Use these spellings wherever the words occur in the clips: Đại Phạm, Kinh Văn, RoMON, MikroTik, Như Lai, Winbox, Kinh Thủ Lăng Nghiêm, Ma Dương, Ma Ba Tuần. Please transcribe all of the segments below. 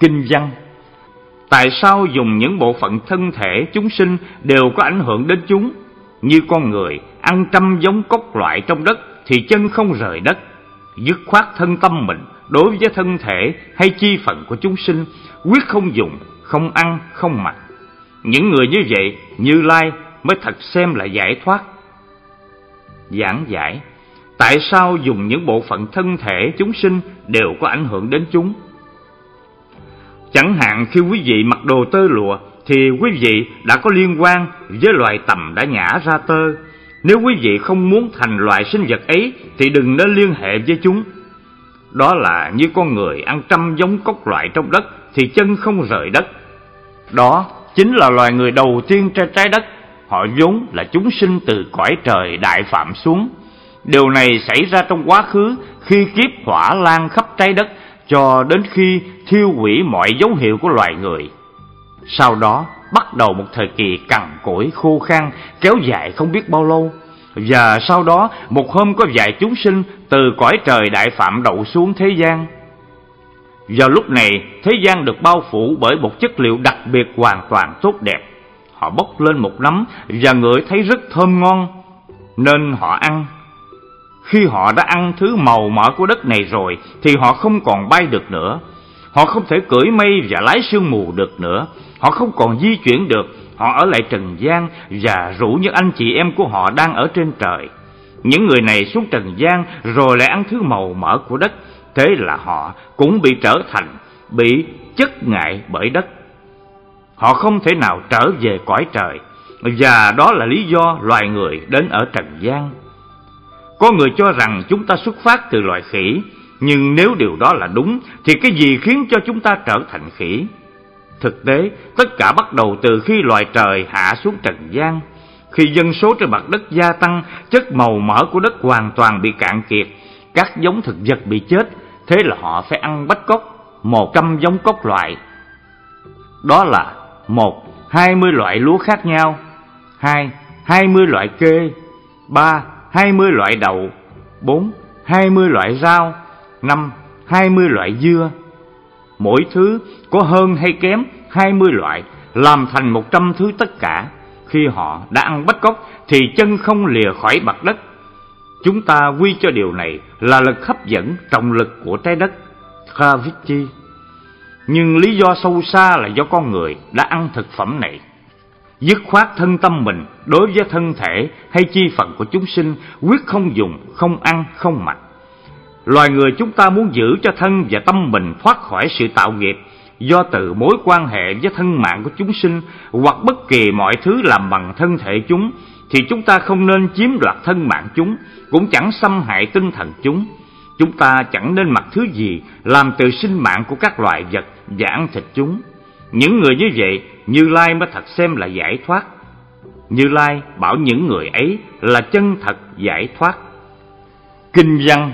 Kinh văn. Tại sao dùng những bộ phận thân thể chúng sinh đều có ảnh hưởng đến chúng? Như con người ăn trăm giống cốc loại trong đất thì chân không rời đất, dứt khoát thân tâm mình đối với thân thể hay chi phận của chúng sinh, quyết không dùng, không ăn, không mặc. Những người như vậy, Như Lai mới thật xem là giải thoát. Giảng giải. Tại sao dùng những bộ phận thân thể chúng sinh đều có ảnh hưởng đến chúng? Chẳng hạn khi quý vị mặc đồ tơ lụa thì quý vị đã có liên quan với loài tầm đã nhả ra tơ. Nếu quý vị không muốn thành loài sinh vật ấy thì đừng nên liên hệ với chúng. Đó là như con người ăn trăm giống cốc loại trong đất thì chân không rời đất. Đó chính là loài người đầu tiên trên trái đất. Họ vốn là chúng sinh từ cõi trời Đại Phạm xuống. Điều này xảy ra trong quá khứ khi kiếp hỏa lan khắp trái đất, cho đến khi thiêu hủy mọi dấu hiệu của loài người. Sau đó bắt đầu một thời kỳ cằn cỗi khô khan kéo dài không biết bao lâu. Và sau đó một hôm có vài chúng sinh từ cõi trời Đại Phạm đậu xuống thế gian. Vào lúc này thế gian được bao phủ bởi một chất liệu đặc biệt hoàn toàn tốt đẹp. Họ bốc lên một nắm và ngửi thấy rất thơm ngon nên họ ăn. Khi họ đã ăn thứ màu mỡ của đất này rồi thì họ không còn bay được nữa. Họ không thể cưỡi mây và lái sương mù được nữa. Họ không còn di chuyển được. Họ ở lại trần gian và rủ những anh chị em của họ đang ở trên trời. Những người này xuống trần gian rồi lại ăn thứ màu mỡ của đất. Thế là họ cũng bị trở thành, bị chất ngại bởi đất. Họ không thể nào trở về cõi trời. Và đó là lý do loài người đến ở trần gian. Có người cho rằng chúng ta xuất phát từ loài khỉ, nhưng nếu điều đó là đúng thì cái gì khiến cho chúng ta trở thành khỉ? Thực tế, tất cả bắt đầu từ khi loài trời hạ xuống trần gian. Khi dân số trên mặt đất gia tăng, chất màu mỡ của đất hoàn toàn bị cạn kiệt, các giống thực vật bị chết, thế là họ phải ăn bách cốc, 100 giống cốc loại. Đó là 1. 20 loại lúa khác nhau. 2. 20 loại kê. 3. 20 loại đậu. 4. 20 loại rau. 5. 20 loại dưa. Mỗi thứ có hơn hay kém 20 loại, làm thành 100 thứ tất cả. Khi họ đã ăn bách cốc thì chân không lìa khỏi mặt đất. Chúng ta quy cho điều này là lực hấp dẫn, trọng lực của trái đất, gravity. Nhưng lý do sâu xa là do con người đã ăn thực phẩm này, dứt khoát thân tâm mình đối với thân thể hay chi phận của chúng sinh, quyết không dùng, không ăn, không mặc. Loài người chúng ta muốn giữ cho thân và tâm mình thoát khỏi sự tạo nghiệp do từ mối quan hệ với thân mạng của chúng sinh hoặc bất kỳ mọi thứ làm bằng thân thể chúng, thì chúng ta không nên chiếm đoạt thân mạng chúng, cũng chẳng xâm hại tinh thần chúng. Chúng ta chẳng nên mặc thứ gì làm từ sinh mạng của các loài vật và ăn thịt chúng. Những người như vậy, Như Lai mới thật xem là giải thoát. Như Lai bảo những người ấy là chân thật giải thoát. Kinh văn.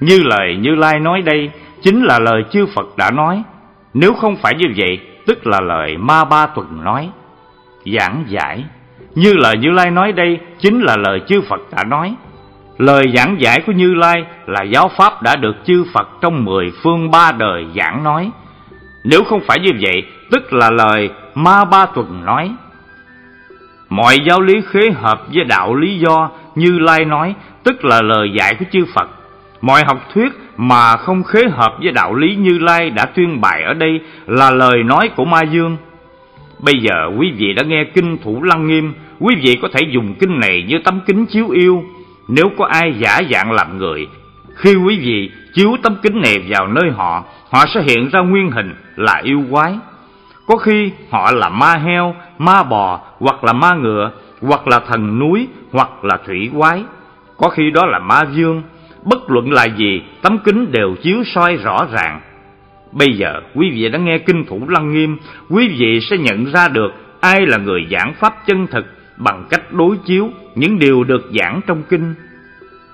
Như lời Như Lai nói đây chính là lời chư Phật đã nói. Nếu không phải như vậy, tức là lời Ma Ba Tuần nói. Giảng giải. Như lời Như Lai nói đây chính là lời chư Phật đã nói. Lời giảng giải của Như Lai là giáo pháp đã được chư Phật trong 10 phương 3 đời giảng nói. Nếu không phải như vậy, tức là lời Ma Ba Tuần nói. Mọi giáo lý khế hợp với đạo lý do Như Lai nói, tức là lời dạy của chư Phật. Mọi học thuyết mà không khế hợp với đạo lý Như Lai đã tuyên bày ở đây là lời nói của Ma Dương. Bây giờ quý vị đã nghe Kinh Thủ Lăng Nghiêm, quý vị có thể dùng kinh này như tấm kính chiếu yêu. Nếu có ai giả dạng làm người, khi quý vị chiếu tấm kính này vào nơi họ, họ sẽ hiện ra nguyên hình là yêu quái. Có khi họ là ma heo, ma bò, hoặc là ma ngựa, hoặc là thần núi, hoặc là thủy quái. Có khi đó là Ma Dương. Bất luận là gì, tấm kính đều chiếu soi rõ ràng. Bây giờ quý vị đã nghe Kinh Thủ Lăng Nghiêm, quý vị sẽ nhận ra được ai là người giảng pháp chân thực bằng cách đối chiếu những điều được giảng trong kinh.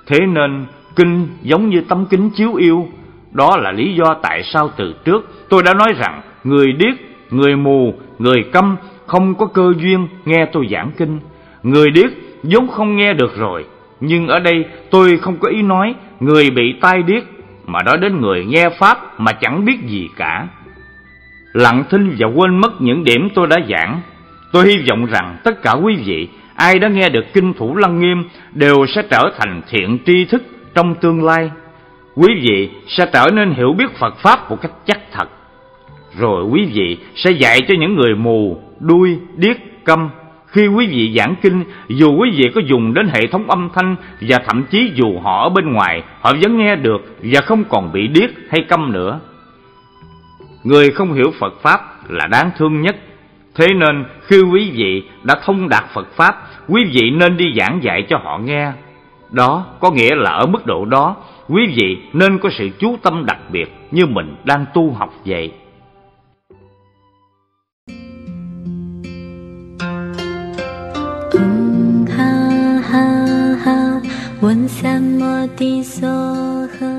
Thế nên kinh giống như tấm kính chiếu yêu. Đó là lý do tại sao từ trước tôi đã nói rằng người điếc, người mù, người câm không có cơ duyên nghe tôi giảng kinh. Người điếc vốn không nghe được rồi. Nhưng ở đây tôi không có ý nói người bị tai điếc, mà nói đến người nghe pháp mà chẳng biết gì cả. Lặng thinh và quên mất những điểm tôi đã giảng. Tôi hy vọng rằng tất cả quý vị, ai đã nghe được Kinh Thủ Lăng Nghiêm, đều sẽ trở thành thiện tri thức trong tương lai. Quý vị sẽ trở nên hiểu biết Phật Pháp một cách chắc thật. Rồi quý vị sẽ dạy cho những người mù, đuôi, điếc, câm. Khi quý vị giảng kinh, dù quý vị có dùng đến hệ thống âm thanh, và thậm chí dù họ ở bên ngoài, họ vẫn nghe được và không còn bị điếc hay câm nữa. Người không hiểu Phật Pháp là đáng thương nhất. Thế nên khi quý vị đã thông đạt Phật Pháp, quý vị nên đi giảng dạy cho họ nghe. Đó có nghĩa là ở mức độ đó, quý vị nên có sự chú tâm đặc biệt như mình đang tu học vậy. Ha ha ha,